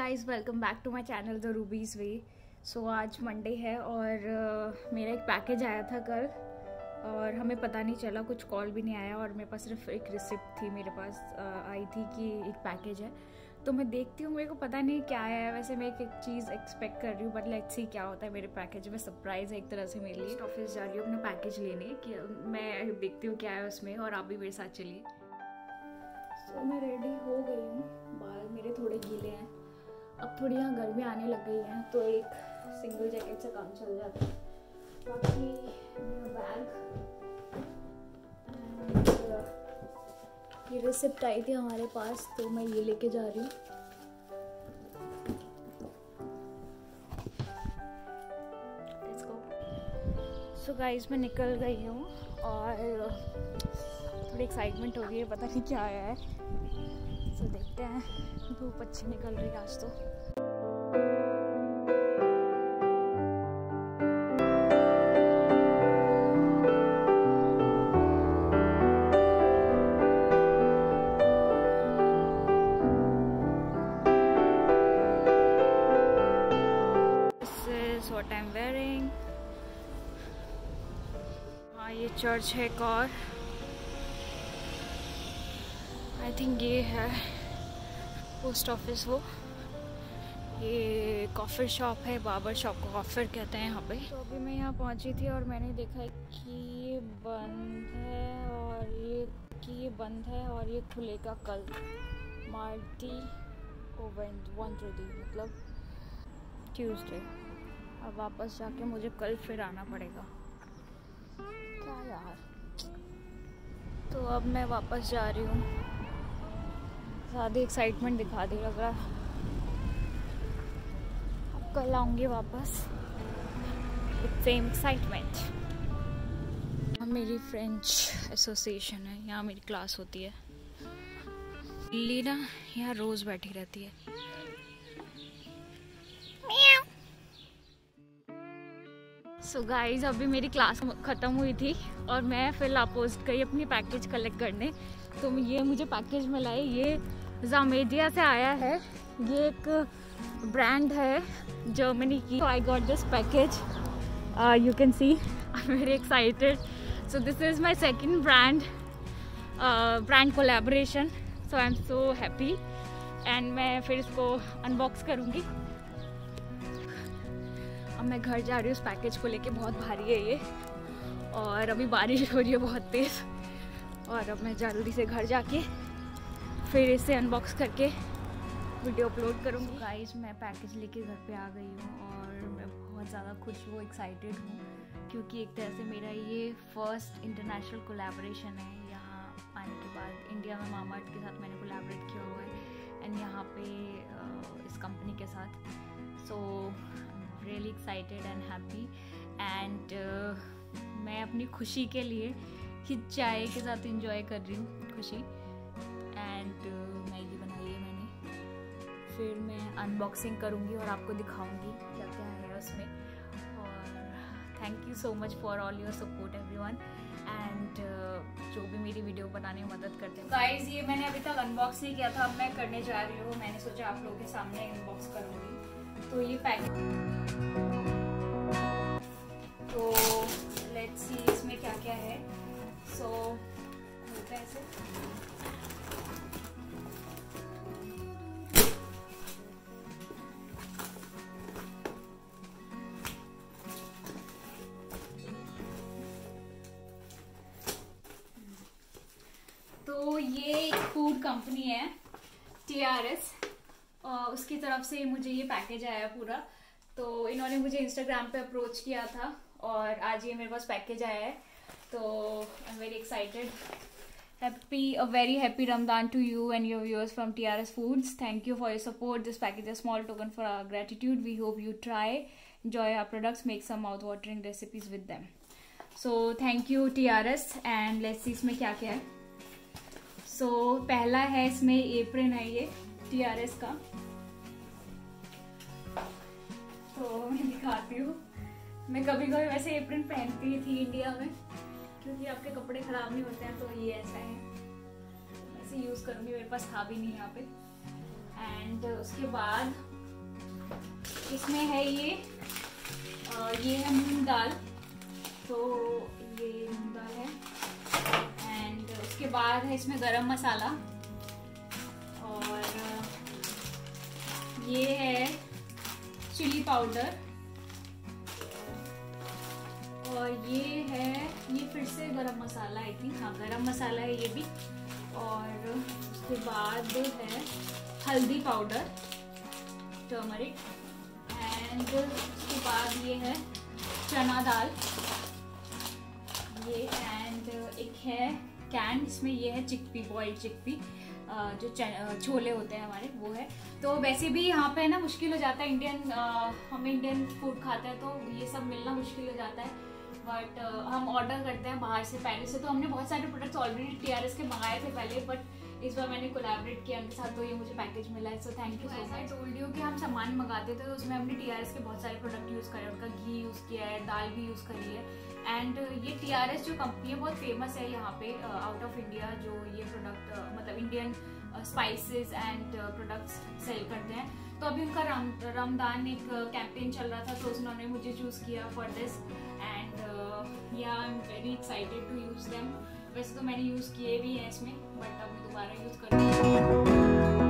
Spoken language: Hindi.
Guys, welcome back to my channel the rubies way. So आज मंडे है और मेरा एक पैकेज आया था कल और हमें पता नहीं चला, कुछ कॉल भी नहीं आया और मेरे पास सिर्फ एक रिसिप्ट थी, मेरे पास आई थी कि एक पैकेज है। तो मैं देखती हूँ, मेरे को पता नहीं क्या आया है। वैसे मैं एक चीज़ एक्सपेक्ट कर रही हूँ बट लेट्स सी क्या होता है मेरे पैकेज में। सरप्राइज़ है एक तरह से मेरे लिए। ऑफिस जा रही हूँ अपना पैकेज लेने कि मैं देखती हूँ क्या है उसमें, और आप भी मेरे साथ चलिए। सो मैं रेडी हो गई हूँ, बाल मेरे थोड़े गीले हैं। अब थोड़ी यहाँ गर्मी आने लग गई है तो एक सिंगल जैकेट से काम चल जाता है। बाकी बैग एंड ये रिसिप्ट आई थी हमारे पास तो मैं ये लेके जा रही हूँ। Let's go. सो गाइज मैं निकल गई हूँ और थोड़ी एक्साइटमेंट हो गई है, पता नहीं क्या आया है। तो देखते हैं, धूप अच्छी निकल रही है आज तो। This is what I'm wearing। हाँ, ये चर्च है एक और, आई थिंक ये है पोस्ट ऑफिस। वो ये कॉफ़ी शॉप है, बाबर शॉप को कॉफ़ी कहते हैं यहाँ पे। तो अभी मैं यहाँ पहुँची थी और मैंने देखा कि ये बंद है और ये बंद है और ये खुलेगा कल। मार्टी वन टू दी मतलब ट्यूसडे। अब वापस जाके मुझे कल फिर आना पड़ेगा। क्या यार। तो अब मैं वापस जा रही हूँ। ज़्यादा एक्साइटमेंट दिखा दी लग रहा। अब कल आऊँगी वापस विद सेम एक्साइटमेंट। मेरी फ्रेंच एसोसिएशन है, यहाँ मेरी क्लास होती है। लीना यहाँ रोज़ बैठी रहती है। सो गाइज अभी मेरी क्लास ख़त्म हुई थी और मैं फिर लापोस्ट गई अपनी पैकेज कलेक्ट करने। तो ये मुझे पैकेज में लाए, ये ज़ामेडिया से आया है। ये एक ब्रांड है जर्मनी की। I got this package, you can see I am very excited. So this is my second brand collaboration. So I am so happy and मैं फिर इसको अनबॉक्स करूँगी। अब मैं घर जा रही हूँ, उस पैकेज को लेके बहुत भारी है ये और अभी बारिश हो रही है बहुत तेज़। और अब मैं जल्दी से घर जाके फिर इसे अनबॉक्स करके वीडियो अपलोड करूँगी। गाइस मैं पैकेज लेके घर पे आ गई हूँ और मैं बहुत ज़्यादा खुश हूँ, एक्साइटेड हूँ क्योंकि एक तरह से मेरा ये फर्स्ट इंटरनेशनल कोलैबोरेशन है। यहाँ आने के बाद इंडिया में मामाअर्थ के साथ मैंने कोलैबोरेट किया हुआ है एंड यहाँ पे इस कंपनी के साथ। So really excited and happy and मैं अपनी खुशी के लिए कि चाय के साथ इंजॉय कर रही हूँ खुशी। एंड मैगी बनाई है मैंने, फिर मैं अनबॉक्सिंग करूँगी और आपको दिखाऊँगी क्या क्या है उसमें। और thank you so much for all your support everyone and जो भी मेरी वीडियो बनाने में मदद करते हैं। गाइस ये मैंने अभी तक अनबॉक्स नहीं किया था, अब मैं करने जा रही हूँ। मैंने सोचा आप लोगों के सामने अनबॉक्स करूँगी। तो ये पैकेज, तो लेट्स सी इसमें क्या क्या है। सो होता है ऐसे, तो ये एक फूड कंपनी है TRS, उसकी तरफ से मुझे ये पैकेज आया पूरा। तो इन्होंने मुझे इंस्टाग्राम पे अप्रोच किया था और आज ये मेरे पास पैकेज आया है। तो I am very excited. Happy a very happy Ramzan to you and your viewers from TRS foods. Thank you for your support. This package a small token for our gratitude. We hope you try enjoy our products, make some mouth watering recipes with them. So thank you TRS and let's see इसमें क्या क्या है। सो पहला है, इसमें एप्रन है ये TRS का, तो मैं दिखाती हूँ। मैं कभी कभी वैसे एप्रन पहनती थी इंडिया में क्योंकि आपके कपड़े ख़राब नहीं होते हैं, तो ये ऐसा है, ऐसे यूज़ करूँगी। मेरे पास था भी नहीं यहाँ पे। एंड उसके बाद इसमें है ये है मूंग दाल, तो ये मूंग दाल है। एंड उसके बाद है इसमें गरम मसाला, और ये है चिली पाउडर, और ये है फिर से गरम मसाला आई थिंक, हाँ गरम मसाला है ये भी। और उसके बाद है हल्दी पाउडर, टर्मरिक। एंड उसके बाद ये है चना दाल ये। एंड एक है कैन, इसमें ये है चिकपी, बॉइल्ड चिकपी, जो छोले होते हैं हमारे वो है। तो वैसे भी यहाँ पे ना मुश्किल हो जाता है, हम इंडियन फूड खाते हैं तो ये सब मिलना मुश्किल हो जाता है, बट हम ऑर्डर करते हैं बाहर से। पहले से तो हमने बहुत सारे प्रोडक्ट्स ऑलरेडी TRS के मंगाए थे पहले, बट इस बार मैंने कोलैबोरेट किया उनके साथ तो ये मुझे पैकेज मिला है, सो थैंक यू। ऐसा टोल्ड यू कि हम सामान मंगाते थे तो उसमें हमने TRS के बहुत सारे प्रोडक्ट यूज़ करे, उनका घी यूज़ किया है, दाल भी यूज़ करी है। एंड ये TRS जो कंपनी है बहुत फेमस है यहाँ पे आउट ऑफ इंडिया, जो ये प्रोडक्ट मतलब Indian spices and products sell करते हैं। तो अभी उनका रमदान एक कैंपेन चल रहा था, तो उन्होंने मुझे चूज़ किया for this, and yeah I am very excited to use them. वैसे तो मैंने यूज़ किए भी हैं इसमें, बट अब मैं दोबारा यूज़ करूँगी।